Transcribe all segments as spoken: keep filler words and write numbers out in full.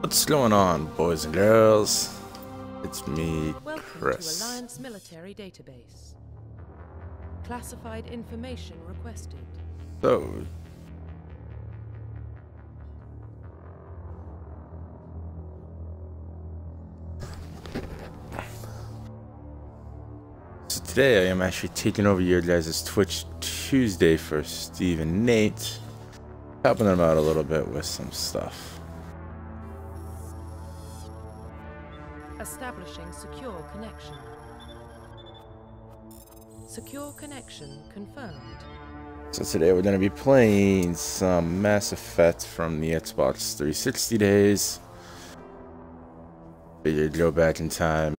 What's going on, boys and girls? It's me, Welcome Chris. To Alliance Military Database. Classified information requested. So. So today I am actually taking over your guys' Twitch Tuesday for Steve and Nate. Helping them out a little bit with some stuff. Establishing secure connection. Secure connection confirmed. So today we're going to be playing some Mass Effect from the Xbox three sixty days. Figured go back in time.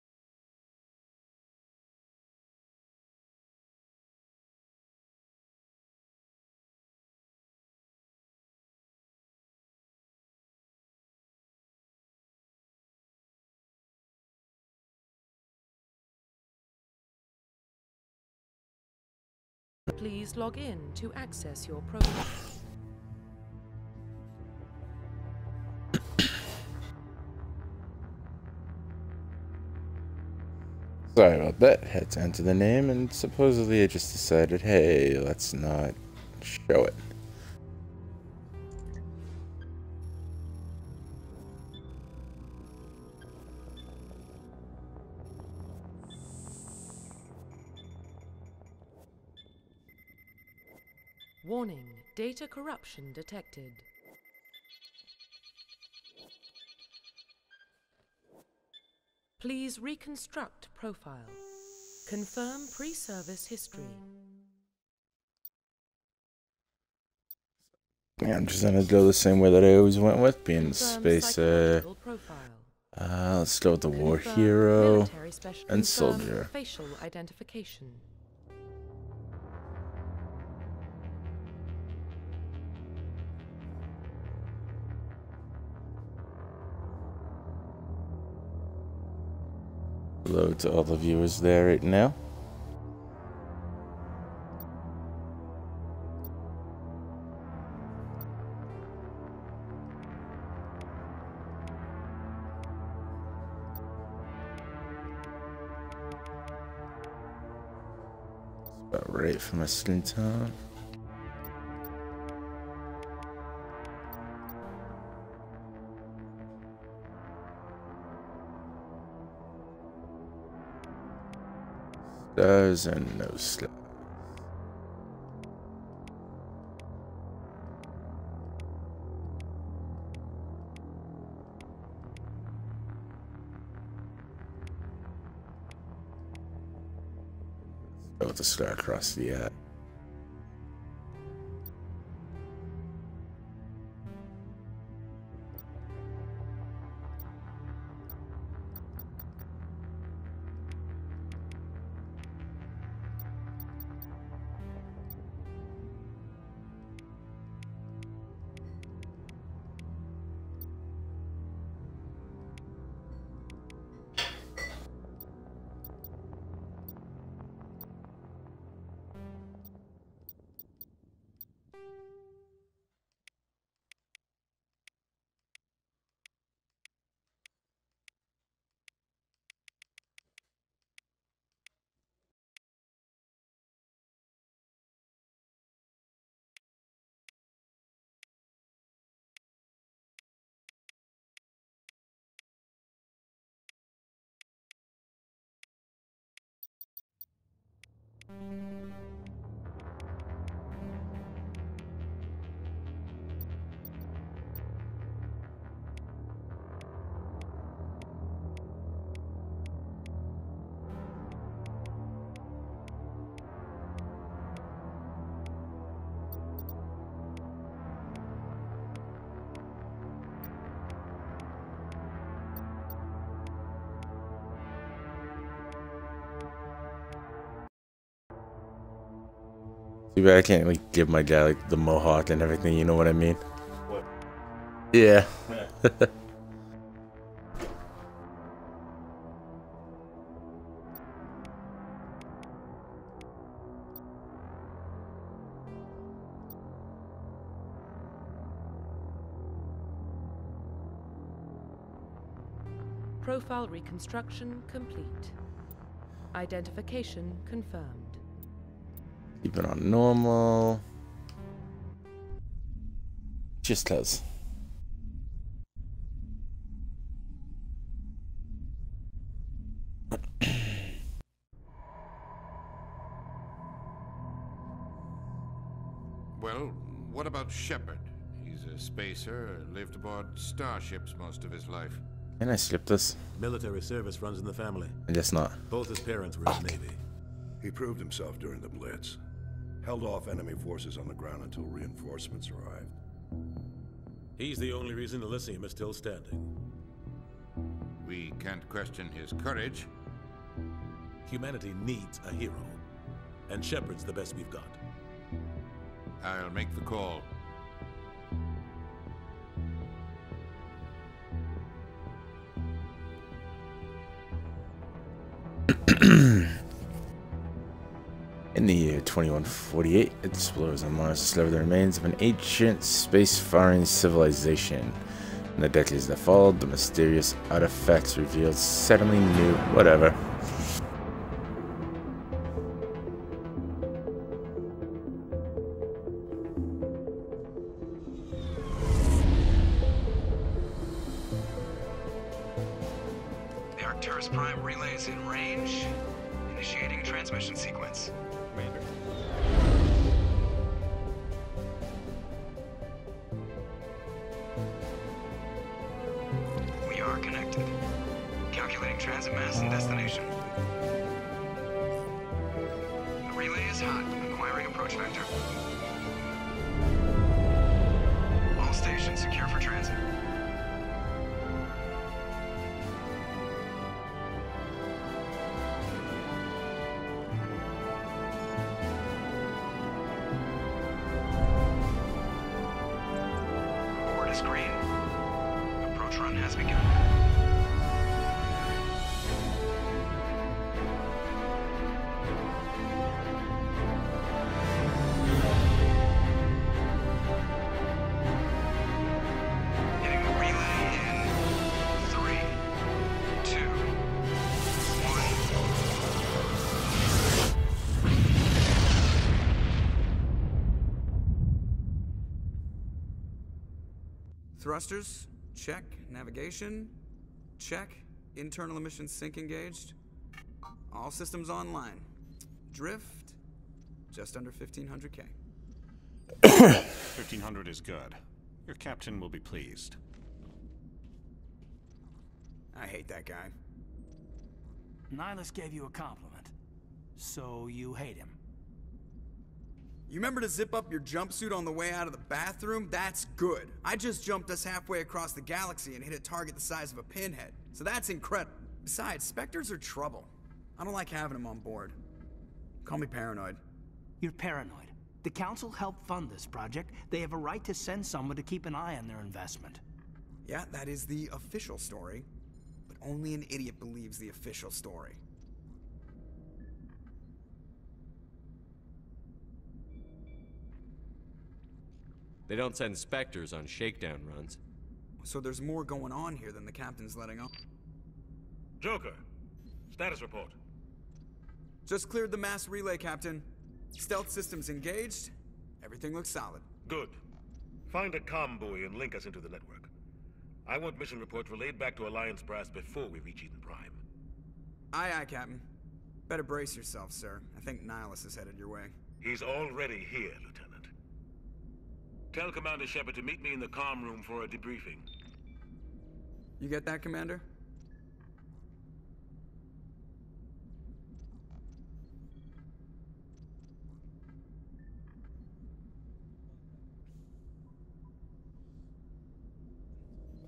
Please log in to access your program. Sorry about that. Had to enter the name, and supposedly I just decided, hey, let's not show it. Warning, data corruption detected. Please reconstruct profile. Confirm pre-service history. Yeah, I'm just gonna go the same way that I always went with, being spacer. Uh, uh, let's go with the war hero and soldier. Facial identification. Hello to all the viewers there right now. It's about right for my skin tone. Stars and no stars. Go with the star across the eye. Too bad I can't like give my guy like the mohawk and everything, you know what I mean? What? Yeah. Yeah. Profile reconstruction complete. Identification confirmed. Keep it on normal. Just close. Well, what about Shepard? He's a spacer, lived aboard starships most of his life. Can I slip this? Military service runs in the family. I guess not. Both his parents were oh. in the Navy. He proved himself during the Blitz. Held off enemy forces on the ground until reinforcements arrived. He's the only reason Elysium is still standing. We can't question his courage. Humanity needs a hero. And Shepard's the best we've got. I'll make the call. In the year twenty-one forty-eight, explorers on Mars discovered the remains of an ancient space-faring civilization. In the decades that followed, the mysterious artifacts revealed suddenly new whatever. The Arcturus Prime relay is in range. Initiating transmission sequence. Commander. We are connected. Calculating transit mass and destination. The relay is hot. Acquiring approach vector. All stations secure for transit. Thrusters, check. Navigation, check. Internal emission sync engaged. All systems online. Drift, just under fifteen hundred K. fifteen hundred is good. Your captain will be pleased. I hate that guy. Nihilus gave you a compliment. So you hate him. You remember to zip up your jumpsuit on the way out of the bathroom? That's good. I just jumped us halfway across the galaxy and hit a target the size of a pinhead. So that's incredible. Besides, Spectres are trouble. I don't like having them on board. Call me paranoid. You're paranoid. The Council helped fund this project. They have a right to send someone to keep an eye on their investment. Yeah, that is the official story. But only an idiot believes the official story. They don't send Spectres on shakedown runs. So there's more going on here than the captain's letting on. Joker, status report. Just cleared the mass relay, Captain. Stealth systems engaged. Everything looks solid. Good. Find a comm buoy and link us into the network. I want mission reports relayed back to Alliance Brass before we reach Eden Prime. Aye, aye, Captain. Better brace yourself, sir. I think Nihilus is headed your way. He's already here, Lieutenant. Tell Commander Shepard to meet me in the comm room for a debriefing. You get that, Commander?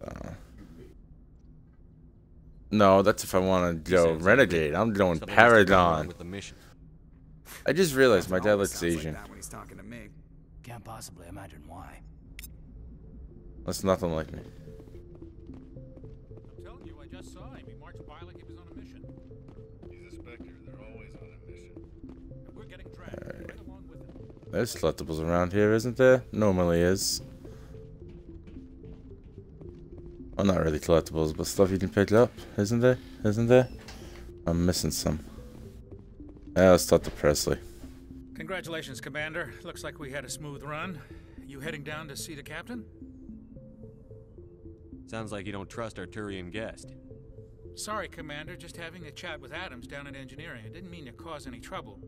Uh, no, that's if I want to go Renegade. I'm going Paragon. With the mission. I just realized my dad looks Asian. Like that when he's talking to me. Can't possibly imagine why. That's nothing like me. I'm telling you, I just saw him. He marched by like he was on a mission. He's a Spectre. They're always on a mission. And we're getting dragged right along with him. There's collectibles around here, isn't there? Normally is. Well, not really collectibles, but stuff you can pick up, isn't there? Isn't there? I'm missing some. Yeah, let's talk to Presley. Congratulations, Commander. Looks like we had a smooth run. You heading down to see the captain? Sounds like you don't trust our Turian guest. Sorry, Commander. Just having a chat with Adams down in engineering. I didn't mean to cause any trouble.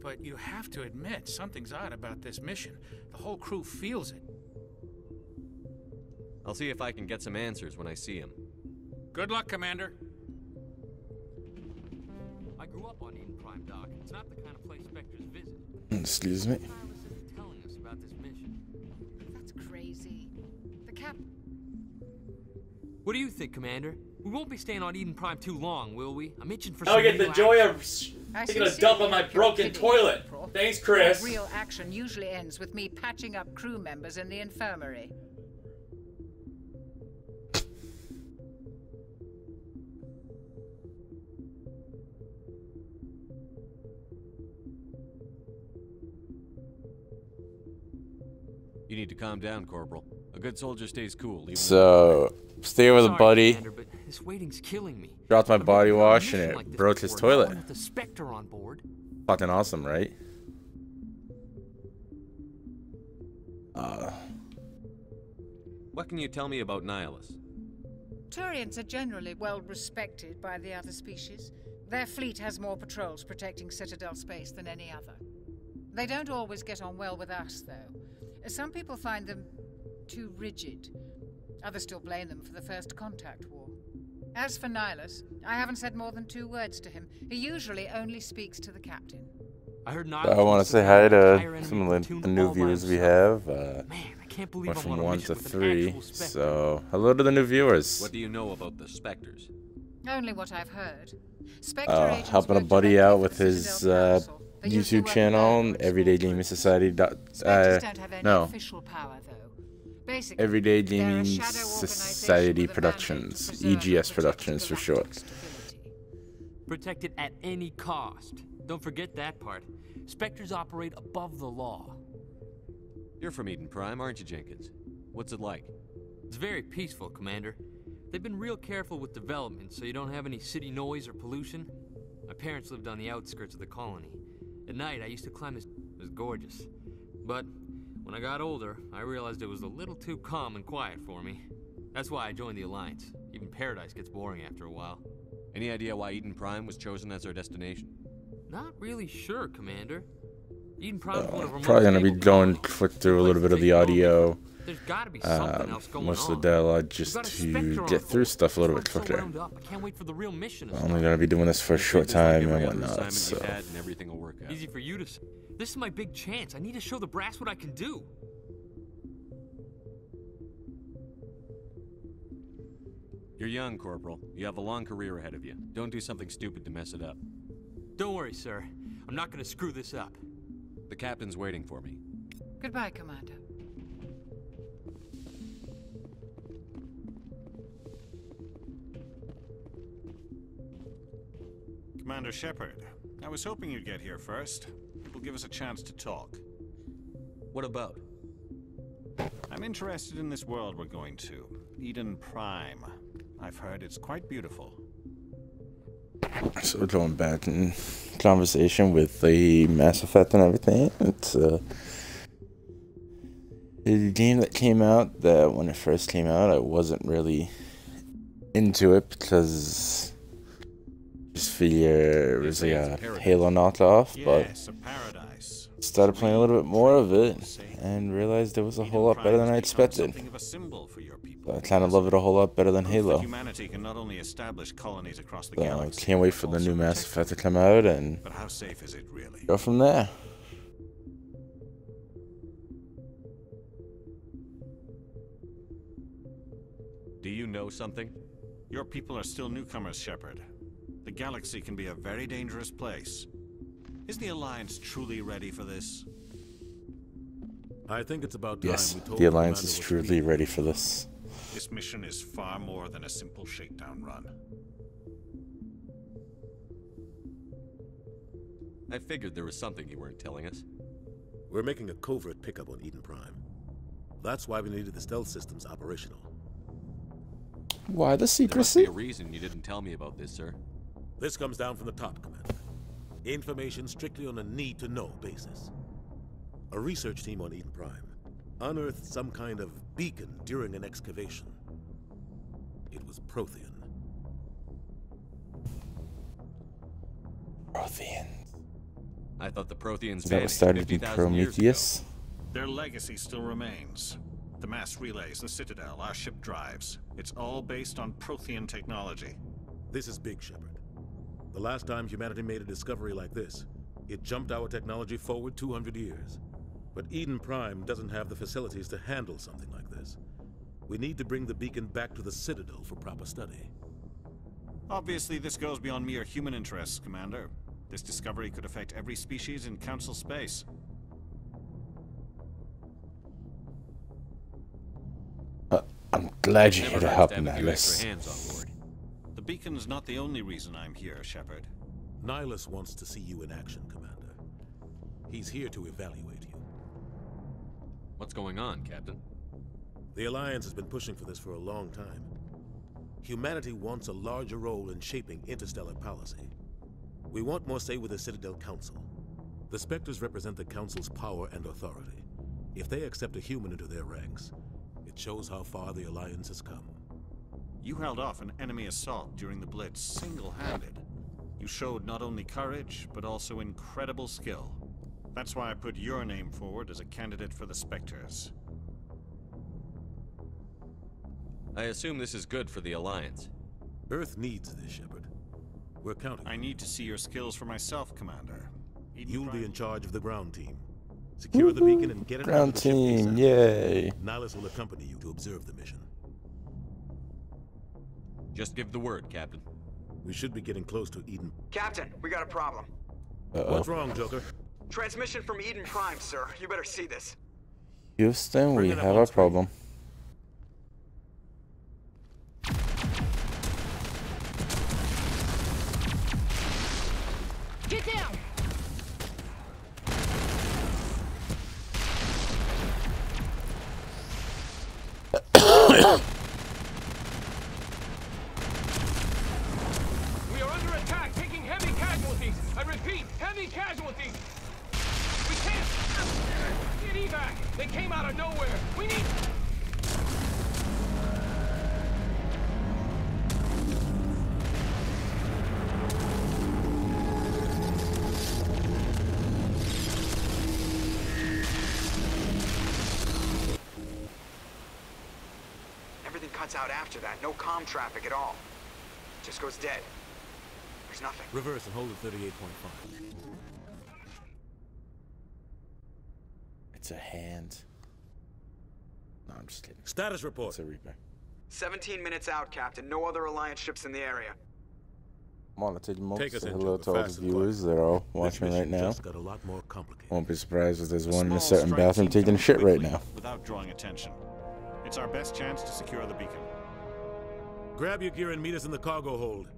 But you have to admit, something's odd about this mission. The whole crew feels it. I'll see if I can get some answers when I see him. Good luck, Commander. I grew up on Eden Prime, Doc. It's not the kind of place Spectres visit. Excuse me. Telling us about this mission. That's crazy. The cap. What do you think, Commander? We won't be staying on Eden Prime too long, will we? I'm itching for. Now I get the joy hours. of taking a dump on my broken toilet. April. Thanks, Chris. That real action usually ends with me patching up crew members in the infirmary. You need to calm down, Corporal. A good soldier stays cool. So, stay with a buddy. This waiting's killing me. Dropped my body wash and it broke his toilet. Fucking awesome, right? Uh. What can you tell me about Nihilus? Turians are generally well respected by the other species. Their fleet has more patrols protecting Citadel space than any other. They don't always get on well with us, though. Some people find them too rigid. Others still blame them for the First Contact War. As for Nihilus, I haven't said more than two words to him. He usually only speaks to the captain. I heard Nihilus. I want to say hi to some of the new viewers we have. Uh, Man, I can't believe from one to three. So, hello to the new viewers. What do you know about the Spectres? Only what I've heard. Spectre uh, helping a buddy out with his. Uh, YouTube channel, Everyday Gaming Society. Dot, uh, no, Everyday Gaming Society Productions, E G S Productions for short. Protect it at any cost. Don't forget that part. Spectres operate above the law. You're from Eden Prime, aren't you, Jenkins? What's it like? It's very peaceful, Commander. They've been real careful with development, so you don't have any city noise or pollution. My parents lived on the outskirts of the colony. At night, I used to climb this. It was gorgeous. But when I got older, I realized it was a little too calm and quiet for me. That's why I joined the Alliance. Even Paradise gets boring after a while. Any idea why Eden Prime was chosen as our destination? Not really sure, Commander. Eden Prime. Oh, one of probably gonna be going quick through a little bit of the audio. There's gotta be something um, else going most of the dialogue just to get through stuff a little bit quicker. So I can't wait for the real mission. I'm only gonna be doing this for a short time and whatnot, so. And everything will work out. Easy for you to say. This is my big chance. I need to show the brass what I can do. You're young, Corporal. You have a long career ahead of you. Don't do something stupid to mess it up. Don't worry, sir. I'm not gonna screw this up. The captain's waiting for me. Goodbye, Commander. Commander Shepard, I was hoping you'd get here first. It'll give us a chance to talk. What about? I'm interested in this world we're going to, Eden Prime. I've heard it's quite beautiful. So we're going back in conversation with the Mass Effect and everything. It's uh, a game that came out that when it first came out, I wasn't really into it because. Just figure it was like a Halo knockoff, but started playing a little bit more of it and realized it was a whole lot better than I expected. I kind of love it a whole lot better than Halo. So I can't wait for the new Mass Effect to come out and go from there. Do you know something? Your people are still newcomers, Shepard. The galaxy can be a very dangerous place. Is the Alliance truly ready for this? I think it's about time. Yes, the Alliance is truly ready for this. This mission is far more than a simple shakedown run. I figured there was something you weren't telling us. We're making a covert pickup on Eden Prime. That's why we needed the stealth systems operational. Why the secrecy? There must be a reason you didn't tell me about this, sir. This comes down from the top, Commander. Information strictly on a need-to-know basis. A research team on Eden Prime unearthed some kind of beacon during an excavation. It was Prothean. Protheans. I thought the Protheans that started in Prometheus. Their legacy still remains. The mass relays, the Citadel, our ship drives. It's all based on Prothean technology. This is Big Shepard. The last time humanity made a discovery like this, it jumped our technology forward two hundred years. But Eden Prime doesn't have the facilities to handle something like this. We need to bring the beacon back to the Citadel for proper study. Obviously, this goes beyond mere human interests, Commander. This discovery could affect every species in Council space. Uh, I'm glad you're here to help, Nihilus. The beacon's not the only reason I'm here, Shepard. Nihilus wants to see you in action, Commander. He's here to evaluate you. What's going on, Captain? The Alliance has been pushing for this for a long time. Humanity wants a larger role in shaping interstellar policy. We want more say with the Citadel Council. The Spectres represent the Council's power and authority. If they accept a human into their ranks, it shows how far the Alliance has come. You held off an enemy assault during the Blitz single-handed. You showed not only courage, but also incredible skill. That's why I put your name forward as a candidate for the Spectres. I assume this is good for the Alliance. Earth needs this, Shepard. We're counting. I need to see your skills for myself, Commander. Eden You'll Prime. be in charge of the ground team. Secure the beacon and get it ground out the team, yay. Nihilus will accompany you to observe the mission. Just give the word, Captain. We should be getting close to Eden. Captain, we got a problem. Uh-oh. What's wrong, Joker? Transmission from Eden Prime, sir. You better see this. Houston, we have a problem. Get down! We are under attack, taking heavy casualties. I repeat, heavy casualties. We can't get evac. They came out of nowhere. We need. Out after that, no comm traffic at all. It just goes dead. There's nothing. Reverse and hold at thirty-eight point five. It's a hand. No, I'm just kidding. Status report. It's a reaper. seventeen minutes out, Captain. No other Alliance ships in the area. I want to take most of hello to all the viewers that are all watching right now. Got a lot more complicated. Won't be surprised if there's one in a certain bathroom taking a shit right now. Without drawing attention. It's our best chance to secure the beacon. Grab your gear and meet us in the cargo hold.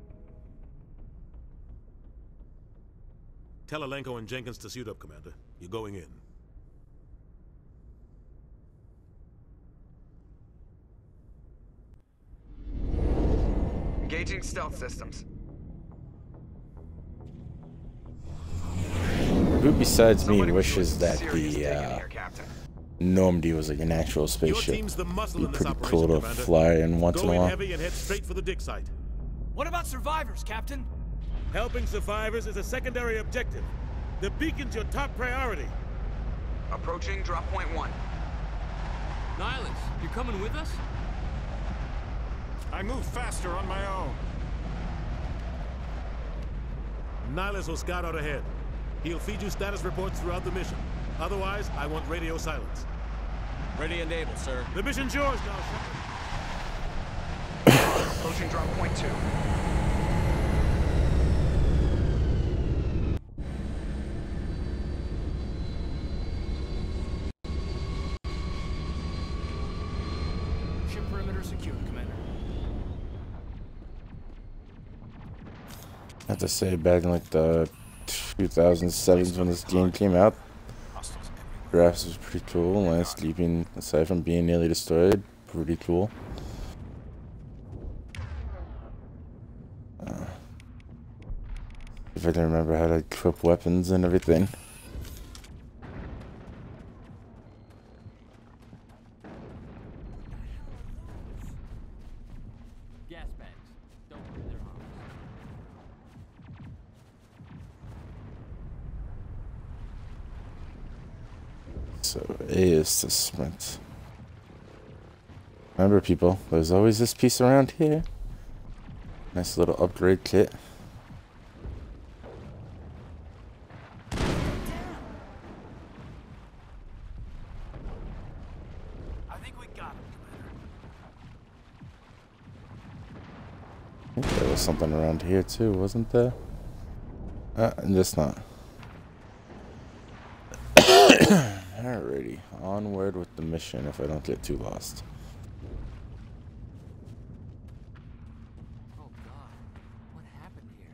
Tell Alenko and Jenkins to suit up, Commander. You're going in. Engaging stealth systems. Who besides me wishes that the, uh... Normandy was like an actual spaceship. Be pretty cool to fly in once in a while. Heavy and head straight for the dig site. What about survivors, Captain? Helping survivors is a secondary objective. The beacon's your top priority. Approaching drop point one. Nihilus, you're coming with us? I move faster on my own. Nihilus will scout out ahead. He'll feed you status reports throughout the mission. Otherwise, I want radio silence. Ready and able, sir. The mission's yours now, sir. Approaching drop point two. Ship perimeter secured, Commander. I have to say, back in like the two thousand sevens when this game came out, graphics was pretty cool. Last sleeping, aside from being nearly destroyed, pretty cool. perfectly remember how to equip weapons and everything. To sprint. Remember, people, there's always this piece around here. Nice little upgrade kit. I think we got it. I think there was something around here too, wasn't there? Uh, just not. Alrighty, onward with the mission if I don't get too lost. Oh god, what happened here?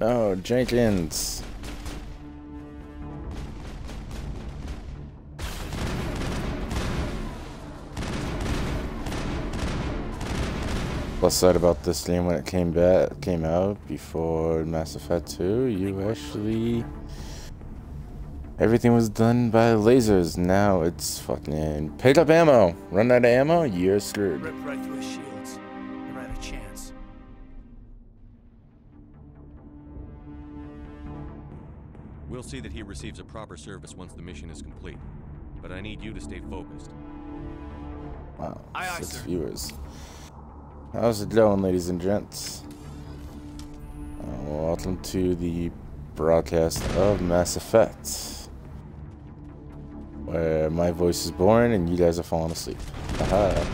No, Jenkins. Plus side about this game when it came back came out before Mass Effect two, you actually everything was done by lasers. Now it's fucking pick up ammo. Run out of ammo, you're screwed. Rip right through his shields. Never had a chance. We'll see that he receives a proper service once the mission is complete, but I need you to stay focused. Wow, aye, six aye, viewers. How's it going, ladies and gents? Uh, welcome to the broadcast of Mass Effect, where my voice is born and you guys are falling asleep. Haha.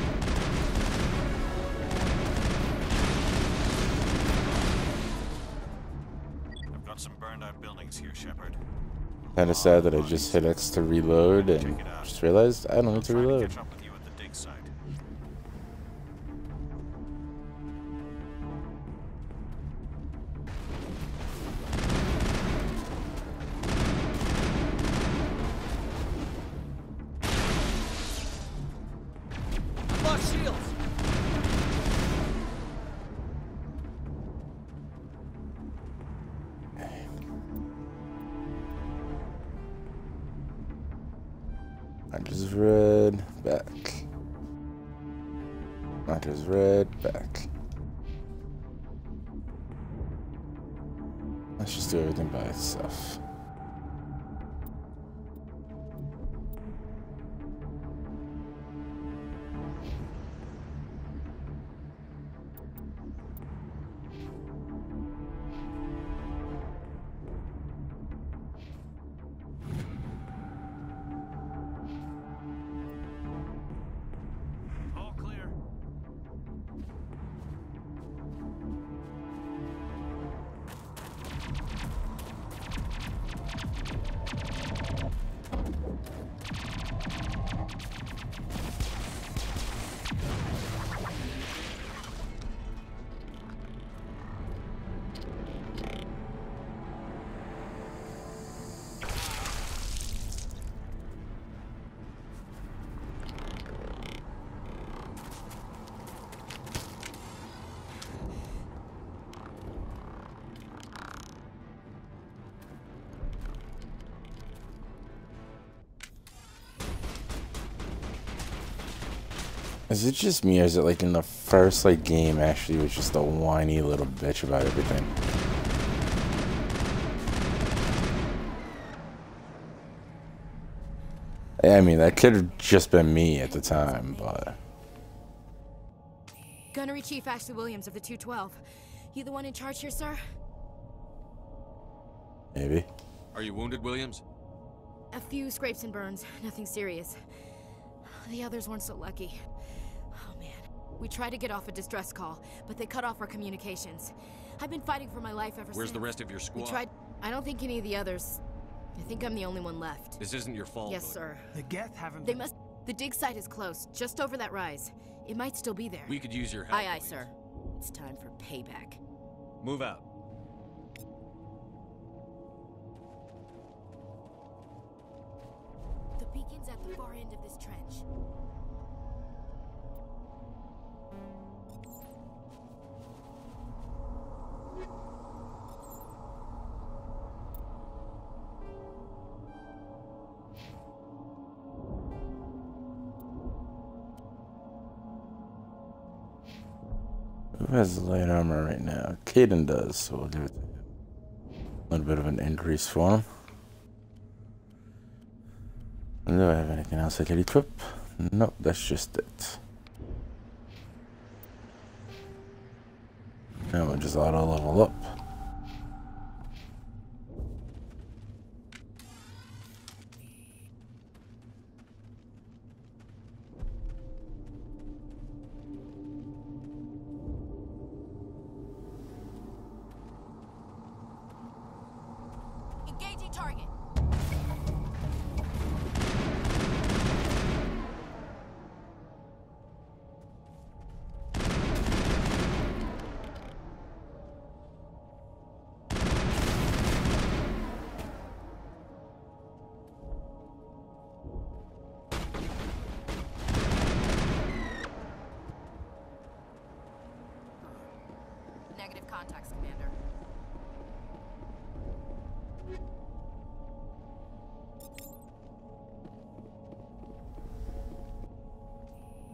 Kind of sad that I just hit X to reload and just realized I don't need to reload. Is it just me, or is it like in the first like game Ashley was just a whiny little bitch about everything? I mean, that could have just been me at the time, but... Gunnery Chief Ashley Williams of the two twelve. You the one in charge here, sir? Maybe. Are you wounded, Williams? A few scrapes and burns, nothing serious. The others weren't so lucky. We tried to get off a distress call, but they cut off our communications. I've been fighting for my life ever since. Where's the rest of your squad? We tried. I don't think any of the others. I think I'm the only one left. This isn't your fault. Yes, sir. The Geth haven't. They must. The dig site is close, just over that rise. It might still be there. We could use your help. Aye, aye, please. Sir. It's time for payback. Move out. The beacon's at the far end of this trench. Who has light armor right now? Caden does, so we'll give it to him. A little bit of an increase for him. And do I have anything else I can equip? Nope, that's just it. Now we'll just auto level up.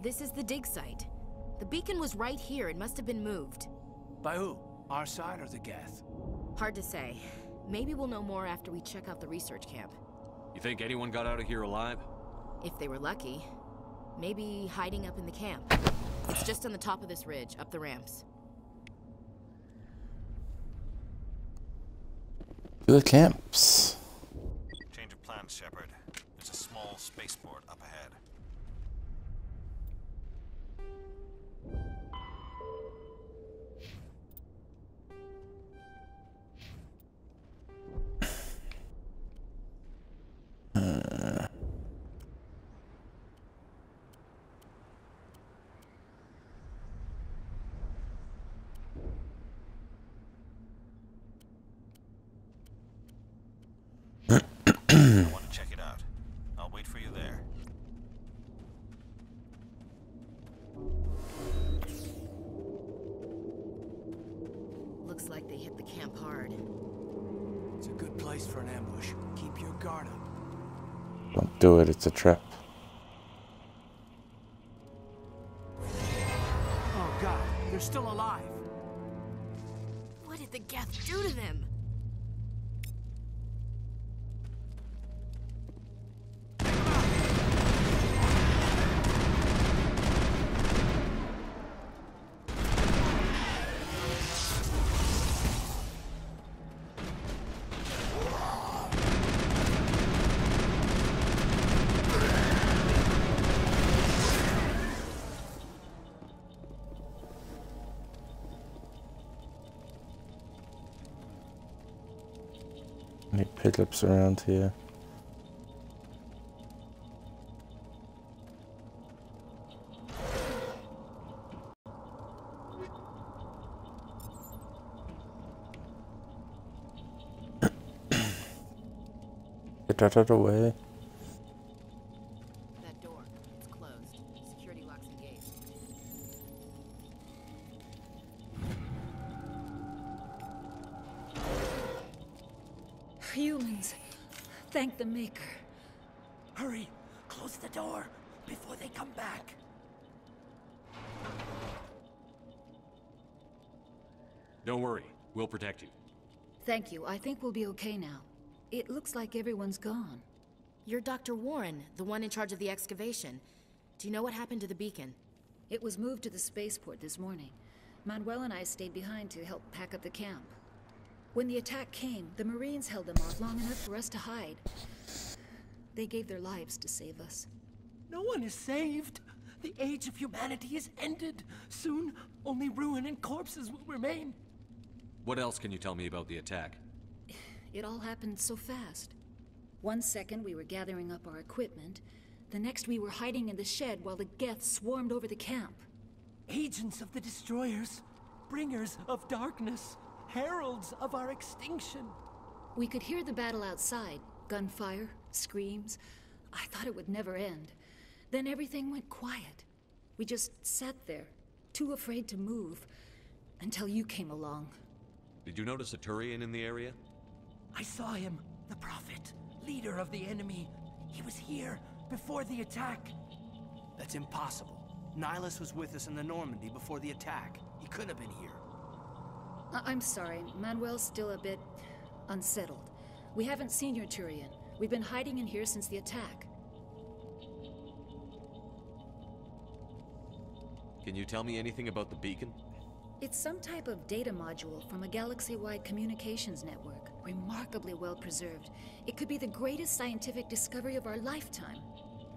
This is the dig site. The beacon was right here. It must have been moved. By who? Our side or the Geth? Hard to say. Maybe we'll know more after we check out the research camp. You think anyone got out of here alive? If they were lucky. Maybe hiding up in the camp. It's just on the top of this ridge, up the ramps. To the camps. Change of plan, Shepard. There's a small spaceport up ahead. Do it, it's a trap. Oh god, they're still alive. What did the Geth do to them? Pickups around here. Get that out of the way. That door, it's closed. Security locks engaged. Humans, thank the Maker. Hurry, close the door before they come back. Don't worry, we'll protect you. Thank you, I think we'll be okay now. It looks like everyone's gone. You're Doctor Warren, the one in charge of the excavation. Do you know what happened to the beacon? It was moved to the spaceport this morning. Manuel and I stayed behind to help pack up the camp. When the attack came, the Marines held them off long enough for us to hide. They gave their lives to save us. No one is saved. The age of humanity is ended. Soon, only ruin and corpses will remain. What else can you tell me about the attack? It all happened so fast. One second we were gathering up our equipment, The next we were hiding in the shed while the Geth swarmed over the camp. Agents of the Destroyers, bringers of darkness, heralds of our extinction. We could hear the battle outside. Gunfire, screams. I thought it would never end. Then everything went quiet. We just sat there, too afraid to move, until you came along. Did you notice a Turian in the area? I saw him, the Prophet, leader of the enemy. He was here before the attack. That's impossible. Nihilus was with us in the Normandy before the attack. He couldn't have been here. I I'm sorry. Manuel's still a bit unsettled. We haven't seen your Turian. We've been hiding in here since the attack. Can you tell me anything about the beacon? It's some type of data module from a galaxy-wide communications network, remarkably well preserved. It could be the greatest scientific discovery of our lifetime.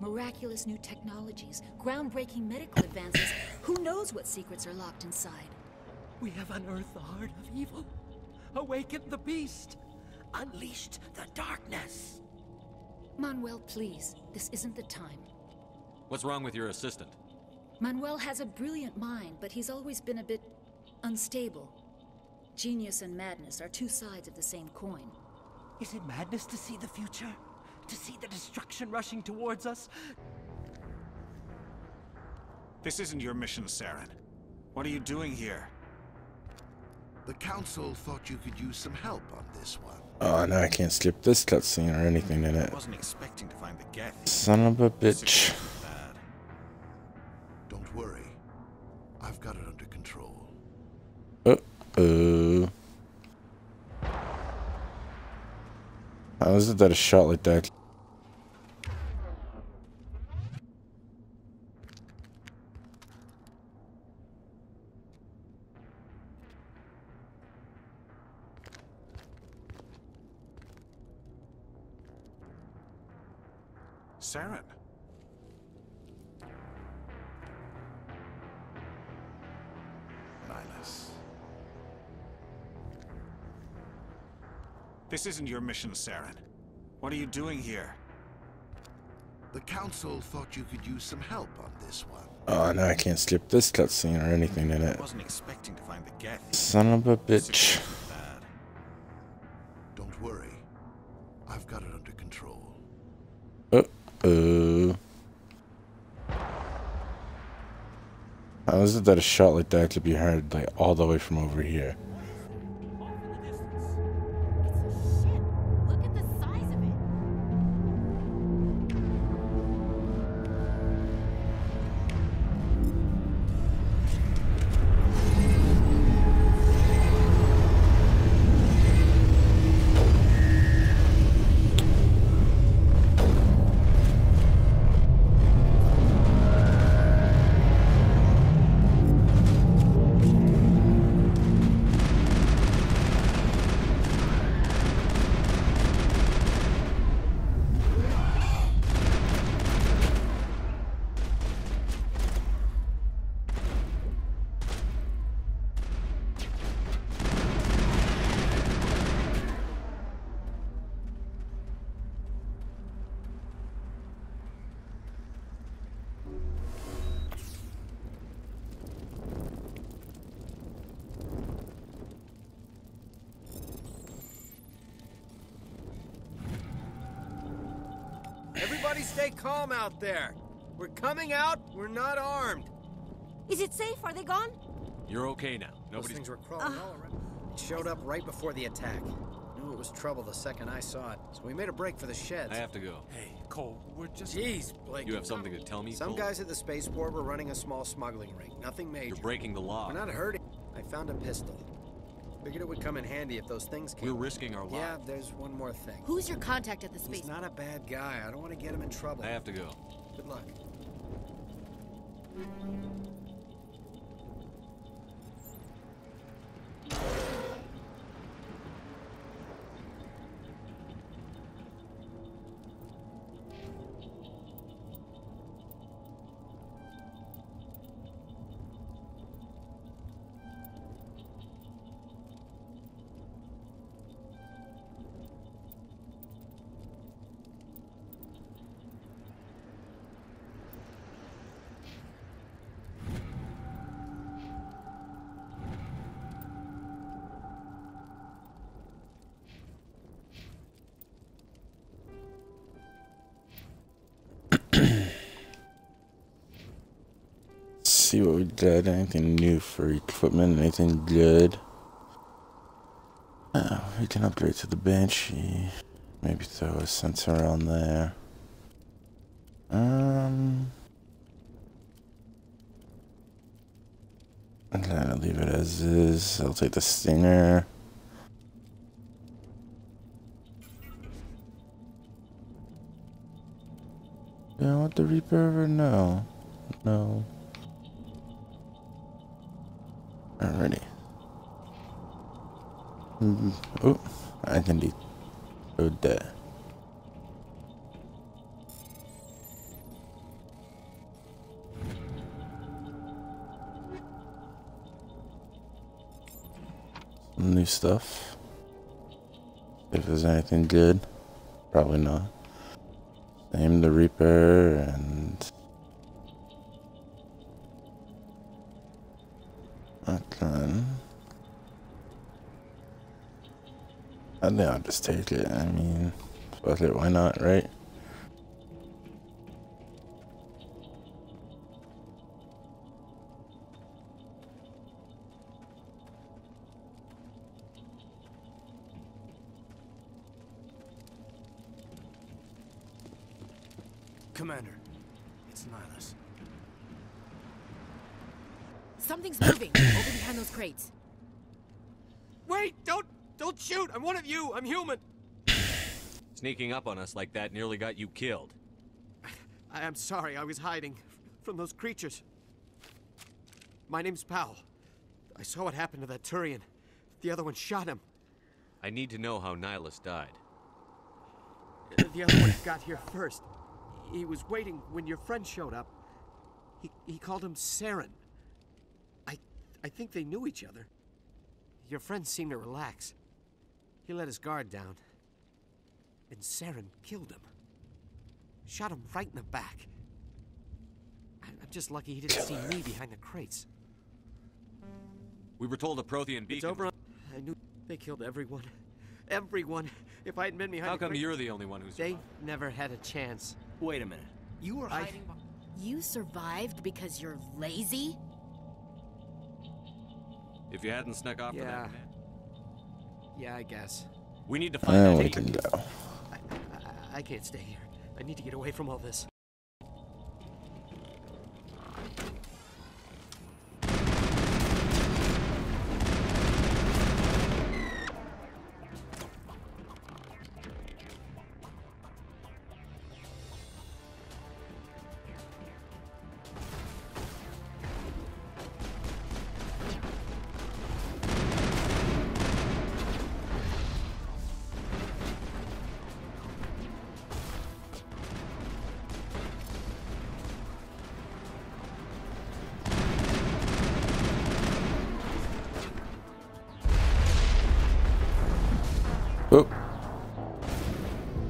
Miraculous new technologies, groundbreaking medical advances. Who knows what secrets are locked inside? We have unearthed the heart of evil, awakened the beast, unleashed the darkness. Manuel, please, this isn't the time. What's wrong with your assistant? Manuel has a brilliant mind, but he's always been a bit unstable. Genius and madness are two sides of the same coin. Is it madness to see the future? To see the destruction rushing towards us? This isn't your mission, Saren. What are you doing here? The Council thought you could use some help on this one. Oh, now I can't skip this cutscene or anything in it. I wasn't expecting to find the Geth. Son of a bitch. Don't worry. I've got it under control. Uh-oh. How is it that a shot like that? Saren. Nihilus. This isn't your mission, Saren. What are you doing here? The Council thought you could use some help on this one. Oh, now I can't skip this cutscene or anything in it. I wasn't expecting to find the Geth. Son of a bitch. Don't worry. I've got it under control. Uh oh. How is it that a shot like that could be heard like all the way from over here? Stay calm out there. We're coming out. We're not armed. Is it safe? Are they gone? You're okay now. Nobody's... Those things were crawling uh. all around. It showed up right before the attack. Knew it was trouble the second I saw it, so we made a break for the sheds. I have to go. Hey, Cole, we're just... Jeez, Blake. You have something to tell me, Some Cole? guys at the spaceport were running a small smuggling ring. Nothing major. You're breaking the law. We're not hurting. I found a pistol. Figured it would come in handy if those things came. We're risking our lives. Yeah, there's one more thing. Who's your contact at the space? He's not a bad guy. I don't want to get him in trouble. I have to go. Good luck. see what we did. Anything new for equipment? Anything good? Oh, we can upgrade to the Banshee. Maybe throw a sensor on there. Um, I'm gonna leave it as is. I'll take the Stinger. Do I want the Reaper? No. No. Alrighty. Mm-hmm. Oh, I can decode that. Some new stuff. If there's anything good, probably not. Same the Reaper and. Okay. I think I'll just take it. I mean, fuck it, why not, right? Commander, it's Nihilus. Something's moving over behind those crates. Wait, don't don't shoot. I'm one of you. I'm human. Sneaking up on us like that nearly got you killed. I am sorry. I was hiding from those creatures. My name's Powell. I saw what happened to that Turian. The other one shot him. I need to know how Nihilus died. The other one got here first. He was waiting when your friend showed up. He, he called him Saren. I, I think they knew each other. Your friend seemed to relax. He let his guard down. And Saren killed him. Shot him right in the back. I, I'm just lucky he didn't see me behind the crates. We were told a Prothean beacon. It's over. I knew they killed everyone. Everyone. If I hadn't been behind. How come you're the only one who's? They never had a chance. Wait a minute. You were hiding. I... You survived because you're lazy? If you hadn't snuck off yeah. to that man. Yeah, I guess. We need to find out. I, I, I, I can't stay here. I need to get away from all this.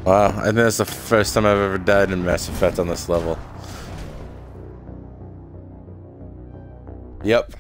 Wow, I think that's the first time I've ever died in Mass Effect on this level. Yep.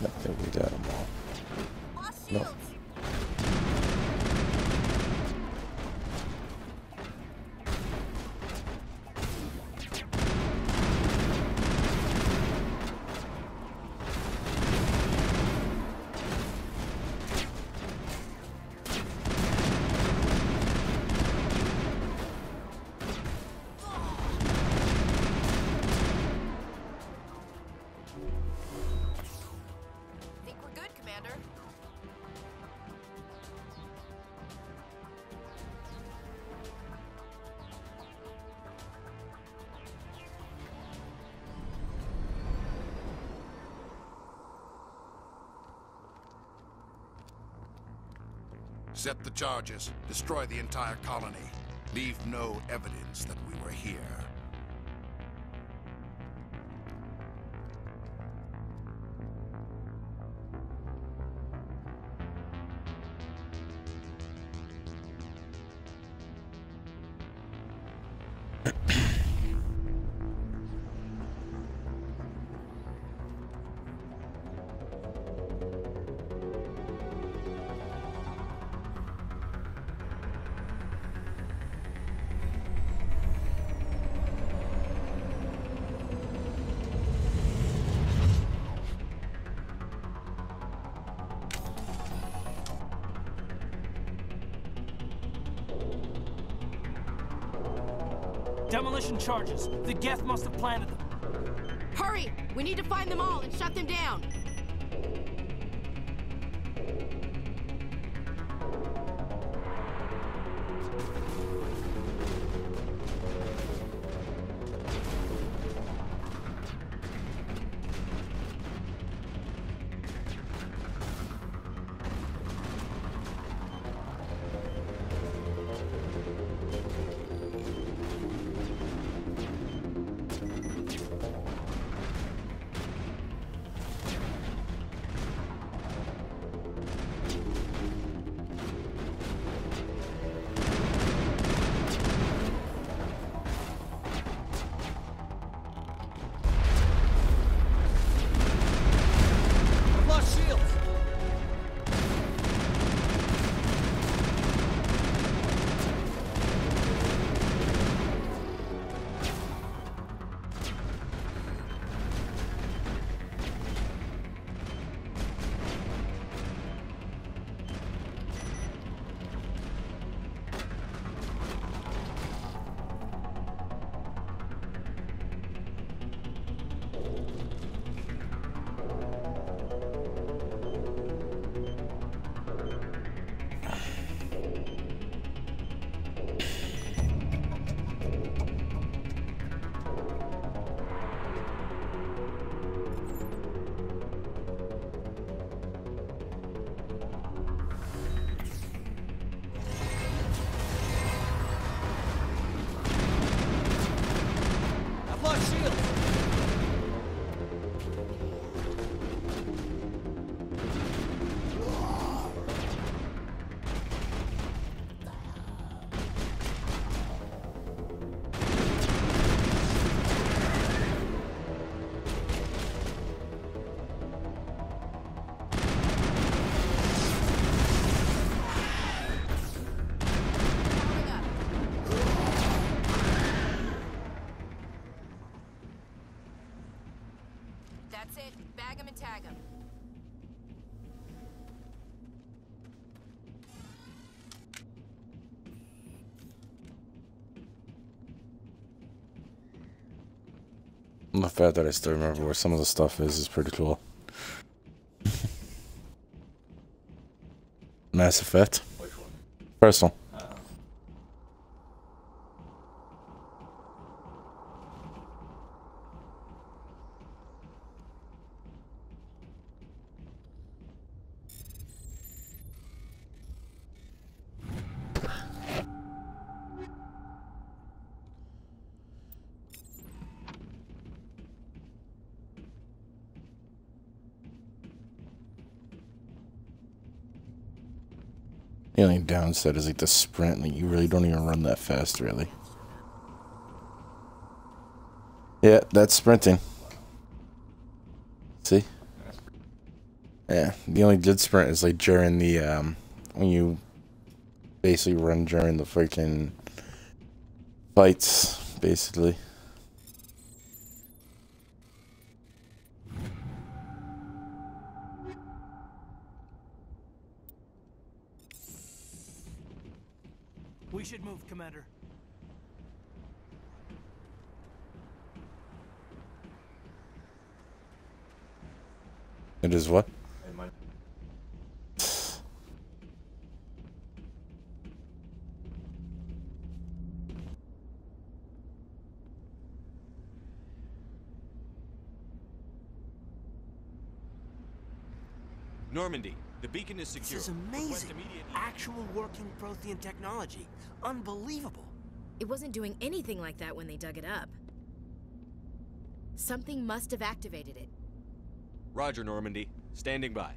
don't think we got them all. Nope. Set the charges, destroy the entire colony. Leave no evidence that we were here. Demolition charges. The Geth must have planted them. Hurry! We need to find them all and shut them down. Not bad that I still remember where some of the stuff is, is pretty cool. Mass Effect. Which one? First one. Oh. The only downside is like the sprint, like you really don't even run that fast, really. Yeah, that's sprinting. See? Yeah, the only good sprint is like during the, um, when you basically run during the freaking fights, basically. We should move, Commander. It is what? Normandy, the beacon is secure. This is amazing. Actual working Prothean technology. Unbelievable. It wasn't doing anything like that when they dug it up. Something must have activated it. Roger, Normandy. Standing by.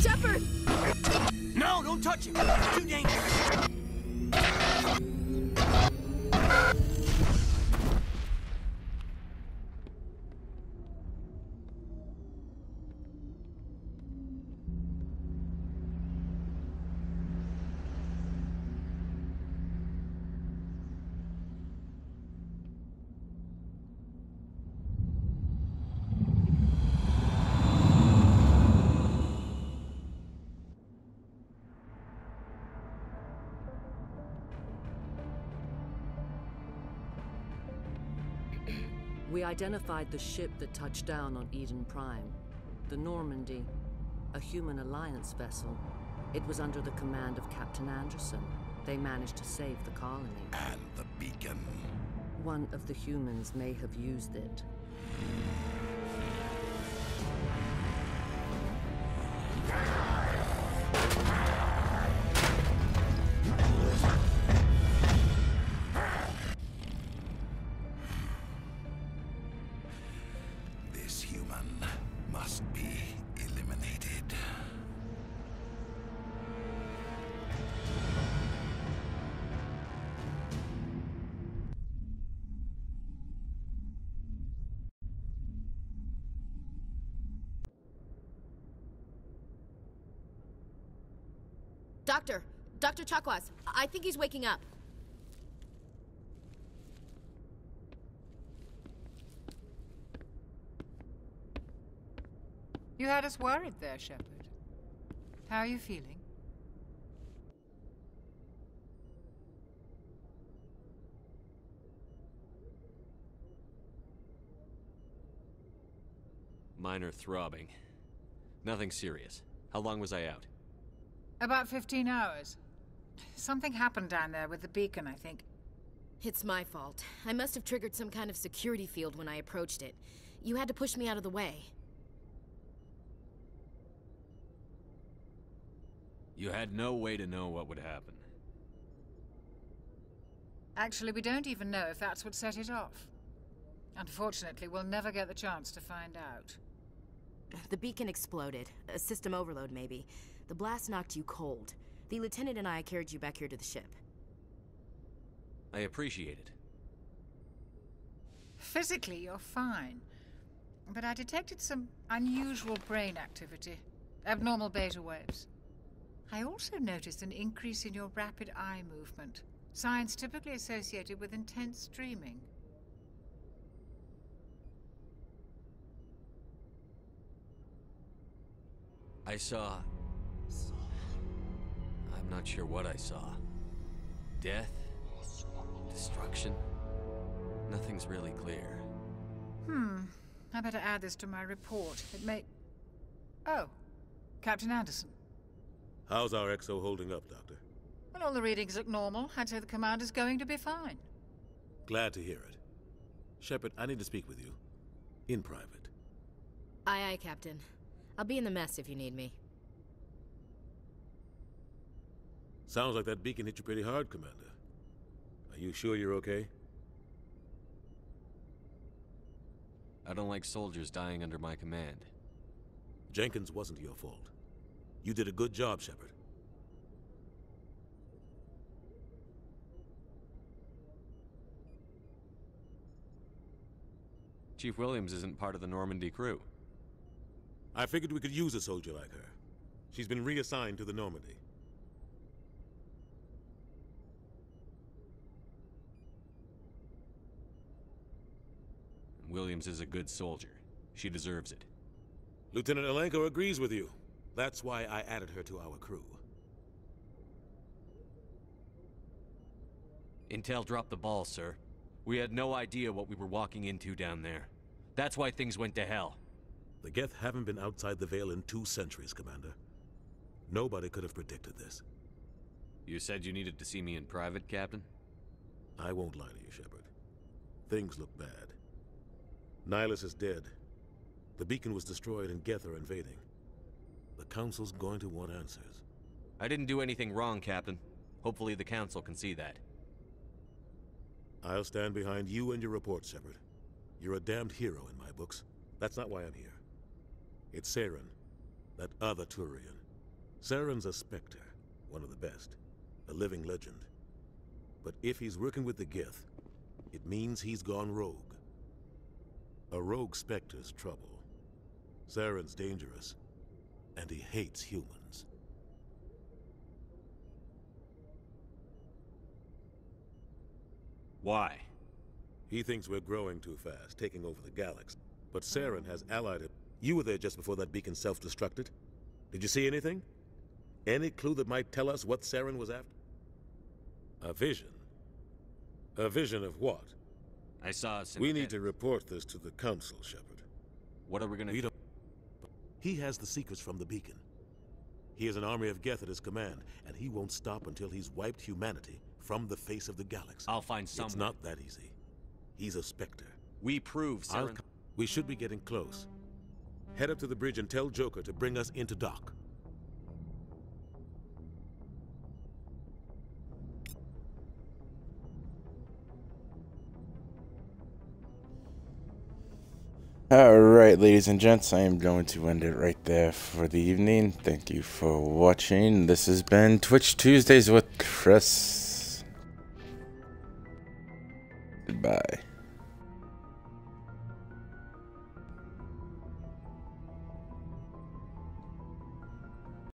Shepard! No, don't touch him! It's too dangerous! We identified the ship that touched down on Eden Prime, the Normandy, a human Alliance vessel. It was under the command of Captain Anderson. They managed to save the colony. And the beacon. One of the humans may have used it. Doctor, Doctor Chakwas, I think he's waking up. You had us worried there, Shepard. How are you feeling? Minor throbbing. Nothing serious. How long was I out? About fifteen hours. Something happened down there with the beacon, I think. It's my fault. I must have triggered some kind of security field when I approached it. You had to push me out of the way. You had no way to know what would happen. Actually, we don't even know if that's what set it off. Unfortunately, we'll never get the chance to find out. The beacon exploded. A system overload, maybe. The blast knocked you cold. The lieutenant and I carried you back here to the ship. I appreciate it. Physically, you're fine. But I detected some unusual brain activity. Abnormal beta waves. I also noticed an increase in your rapid eye movement. Signs typically associated with intense dreaming. I saw... I'm not sure what I saw. Death? Destruction? Nothing's really clear. Hmm. I better add this to my report. It may... Oh. Captain Anderson. How's our X O holding up, Doctor? Well, all the readings look normal. I'd say the commander's going to be fine. Glad to hear it. Shepard, I need to speak with you. In private. Aye, aye, Captain. I'll be in the mess if you need me. Sounds like that beacon hit you pretty hard, Commander. Are You sure you're okay? I don't like soldiers dying under my command. Jenkins wasn't your fault. You did a good job, Shepard. Chief Williams isn't part of the Normandy crew. I figured we could use a soldier like her. She's been reassigned to the Normandy. Williams is a good soldier. She deserves it. Lieutenant Elenko agrees with you. That's why I added her to our crew. Intel dropped the ball, sir. We had no idea what we were walking into down there. That's why things went to hell. The Geth haven't been outside the Veil in two centuries, Commander. Nobody could have predicted this. You said you needed to see me in private, Captain? I won't lie to you, Shepard. Things look bad. Nihilus is dead. The beacon was destroyed and Geth are invading. The Council's going to want answers. I didn't do anything wrong, Captain. Hopefully the Council can see that. I'll stand behind you and your report, Shepard. You're a damned hero in my books. That's not why I'm here. It's Saren, that other Turian. Saren's a Spectre, one of the best, a living legend. But if he's working with the Geth, it means he's gone rogue. A rogue Spectre's trouble. Saren's dangerous, and he hates humans. Why? He thinks we're growing too fast, taking over the galaxy. But Saren has allied it. You were there just before that beacon self-destructed. Did you see anything? Any clue that might tell us what Saren was after? A vision? A vision of what? I saw us in We need to report this to the Council, Shepard. What are we gonna do? He has the secrets from the beacon. He has an army of Geth at his command, and he won't stop until he's wiped humanity from the face of the galaxy. I'll find someone. It's not that easy. He's a Spectre. We prove, Saren. We should be getting close. Head up to the bridge and tell Joker to bring us into dock. Alright, ladies and gents, I am going to end it right there for the evening. Thank you for watching. This has been Twitch Tuesdays with Chris. Goodbye.